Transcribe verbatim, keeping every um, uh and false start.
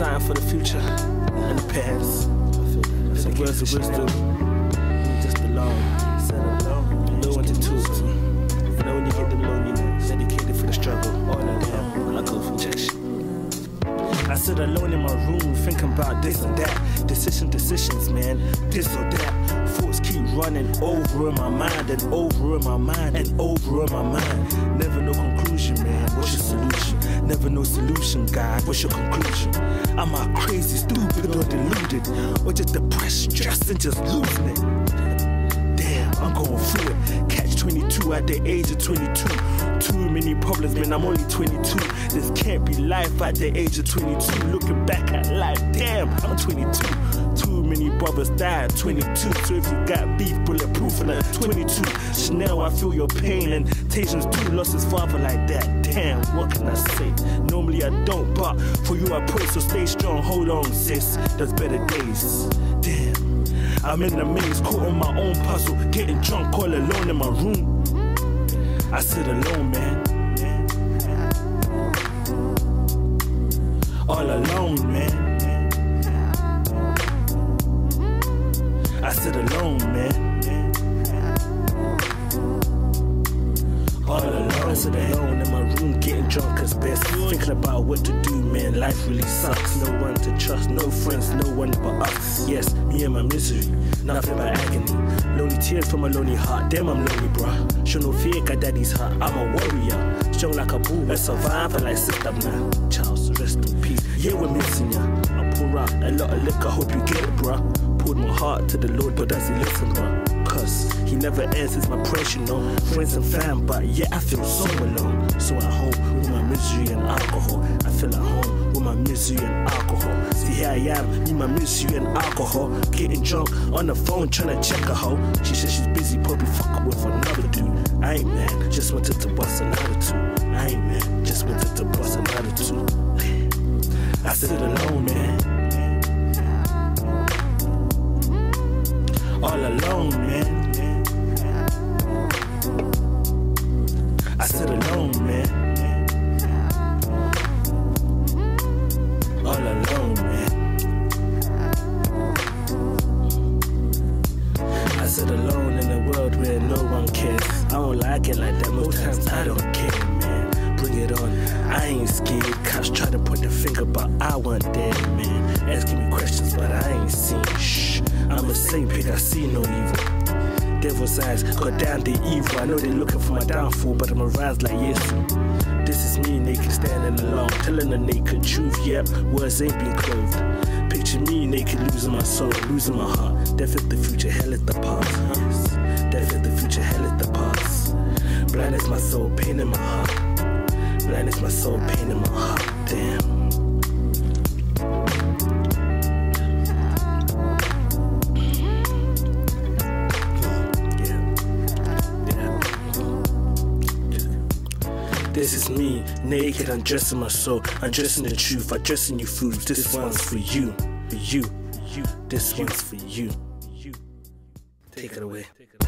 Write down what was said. sign for the future and the past. It's the words of wisdom. You just belong. No one to do it. And only you get the money dedicated for the struggle. All I am, I go from rejection. I sit alone in my room thinking about this and that. Decision, decisions, man, this or that. Thoughts keep running over in my mind and over in my mind and over in my mind. Never no conclusion, man, what's your solution? Never no solution, God, what's your conclusion? Am I crazy, stupid or deluded? Or just depressed, stressed and just losing it? Damn, I'm going through it. Catch twenty-two at the age of twenty-two. Too many problems, man, I'm only twenty-two. This can't be life at the age of twenty-two. Looking back at life, damn, I'm twenty-two. Too many brothers died, twenty-two. So if you got beef, bulletproof, and I'm twenty-two. Chanel, I feel your pain, and Tation's too lost his father like that. Damn, what can I say? Normally I don't, but for you I pray, so stay strong, hold on, sis. There's better days, damn. I'm in the maze, caught on my own puzzle, getting drunk all alone in my room. I sit alone, man. All alone, man. I sit alone, man. All alone, I sit alone in my room, getting drunk as best. Thinking about what to do, man. Life really sucks. No one to trust, no friends, no one but us. Yes, me and my misery. Nothing but agony. Lonely tears from a lonely heart. Damn, I'm lonely, bruh. Show no fear, got daddy's heart. I'm a warrior. Strong like a bull. A survivor like sister now. Charles, rest in peace. Yeah, we're missing ya. I pour out a lot of liquor, hope you get it, bruh. Poured my heart to the Lord, but does he listen, bruh? Cause he never answers my prayers, you know. Friends and fam, but yeah, I feel so alone. So at home with my misery and alcohol. I feel at home with my misery and alcohol. See, here I am, me, my misery and alcohol. Getting drunk on the phone, tryna check her hoe. She says she's busy, probably fucking with another dude. I ain't mad, just wanted to bust another two. I ain't mad, just wanted to bust another two. I sit alone, man. All alone, man. I sit alone, man. I don't like it like that most times. I don't care, man. Bring it on. I ain't scared. Cops try to point the finger, but I want dead, man. Asking me questions, but I ain't seen. Shh. I'm a saint, pig. I see no evil. Devil's eyes got down the evil. I know they looking for my downfall, but I'ma rise like yes. This is me naked, standing alone, telling the naked truth. Yep, words ain't been clothed. Picture me naked, losing my soul, losing my heart. Death is the future, hell is the past. Death is the future, hell is the past. Blind is my soul, pain in my heart. Blind is my soul, pain in my heart. Damn. This is me, naked, undressing my soul, undressing the truth, undressing you fools. This one's for you, for you, this one's for you. Take it away.